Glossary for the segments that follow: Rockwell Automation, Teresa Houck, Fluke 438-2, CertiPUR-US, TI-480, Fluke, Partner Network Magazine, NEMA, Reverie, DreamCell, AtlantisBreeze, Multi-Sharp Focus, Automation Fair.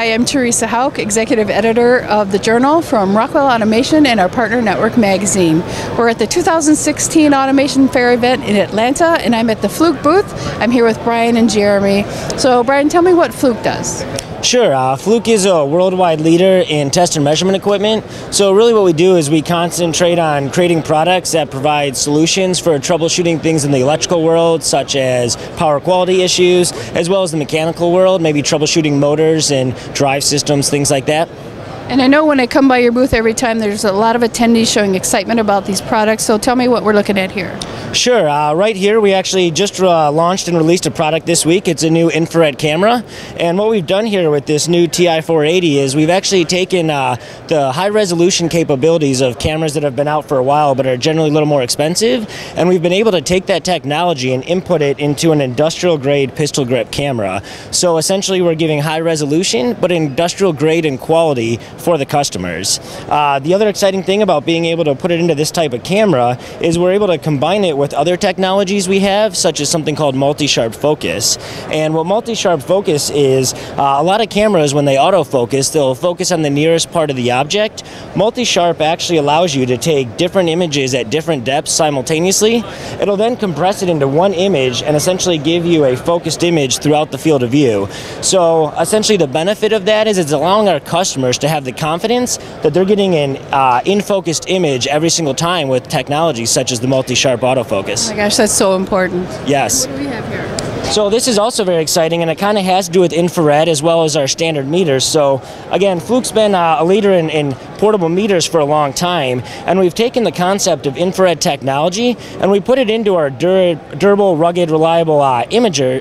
Hi, I'm Teresa Houck, Executive Editor of the Journal from Rockwell Automation and our Partner Network Magazine. We're at the 2016 Automation Fair event in Atlanta, and I'm at the Fluke booth. I'm here with Brian and Jeremy. So Brian, tell me what Fluke does. Sure. Fluke is a worldwide leader in test and measurement equipment. So really what we do is we concentrate on creating products that provide solutions for troubleshooting things in the electrical world, such as power quality issues, as well as the mechanical world, maybe troubleshooting motors and drive systems, things like that. And I know when I come by your booth every time, there's a lot of attendees showing excitement about these products, so tell me what we're looking at here. Sure. Right here, we actually just launched and released a product this week. It's a new infrared camera, and what we've done here with this new TI-480 is we've actually taken the high-resolution capabilities of cameras that have been out for a while but are generally a little more expensive, and we've been able to take that technology and input it into an industrial-grade pistol grip camera. So essentially, we're giving high resolution but industrial grade in quality for the customers. The other exciting thing about being able to put it into this type of camera is we're able to combine it with other technologies we have, such as something called Multi-Sharp Focus. And what Multi-Sharp Focus is, a lot of cameras, when they autofocus, they'll focus on the nearest part of the object. Multi-Sharp actually allows you to take different images at different depths simultaneously. It'll then compress it into one image and essentially give you a focused image throughout the field of view. So essentially the benefit of that is it's allowing our customers to have the confidence that they're getting an in-focused image every single time with technology such as the Multi-Sharp autofocus. Oh my gosh, that's so important. Yes. What do we have here? So this is also very exciting, and it kind of has to do with infrared as well as our standard meters. So again, Fluke's been a leader in portable meters for a long time, and we've taken the concept of infrared technology and we put it into our durable, rugged, reliable digital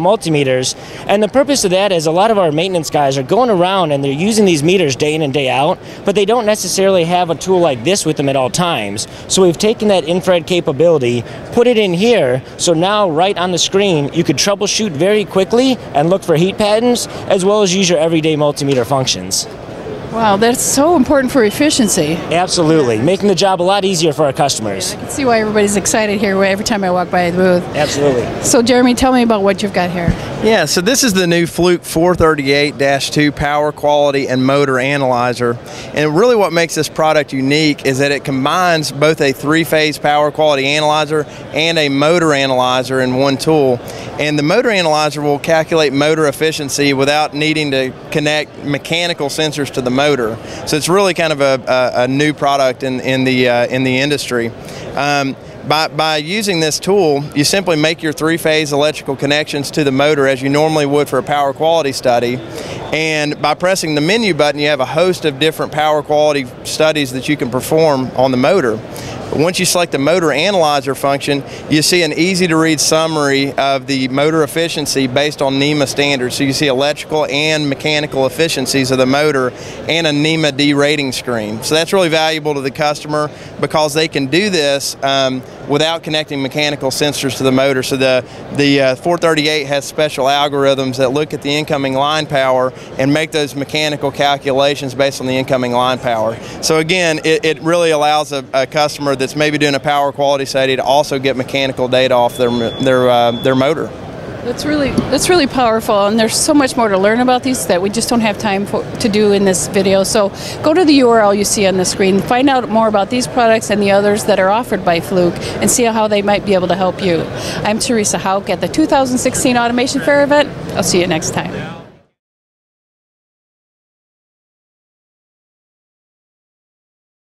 multimeters. And the purpose of that is a lot of our maintenance guys are going around and they're using these meters day in and day out, but they don't necessarily have a tool like this with them at all times. So we've taken that infrared capability, put it in here, so now right on the screen, you could troubleshoot very quickly and look for heat patterns, as well as use your everyday multimeter functions. Wow, that's so important for efficiency. Absolutely, making the job a lot easier for our customers. Yeah, I can see why everybody's excited here every time I walk by the booth. Absolutely. So Jeremy, tell me about what you've got here. Yeah, so this is the new Fluke 438-2 Power Quality and Motor Analyzer. And really what makes this product unique is that it combines both a three-phase power quality analyzer and a motor analyzer in one tool. And the motor analyzer will calculate motor efficiency without needing to connect mechanical sensors to the motor. So it's really kind of a new product in the industry. By using this tool, you simply make your three-phase electrical connections to the motor as you normally would for a power quality study. And by pressing the menu button, you have a host of different power quality studies that you can perform on the motor. Once you select the motor analyzer function, you see an easy-to-read summary of the motor efficiency based on NEMA standards. So you see electrical and mechanical efficiencies of the motor and a NEMA D rating screen. So that's really valuable to the customer because they can do this without connecting mechanical sensors to the motor. So the 438 has special algorithms that look at the incoming line power and make those mechanical calculations based on the incoming line power. So again, it really allows a customer that's maybe doing a power quality study to also get mechanical data off their motor. That's really powerful, and there's so much more to learn about these that we just don't have time to do in this video. So go to the URL you see on the screen, find out more about these products and the others that are offered by Fluke, and see how they might be able to help you. I'm Teresa Houck at the 2016 Automation Fair event. I'll see you next time.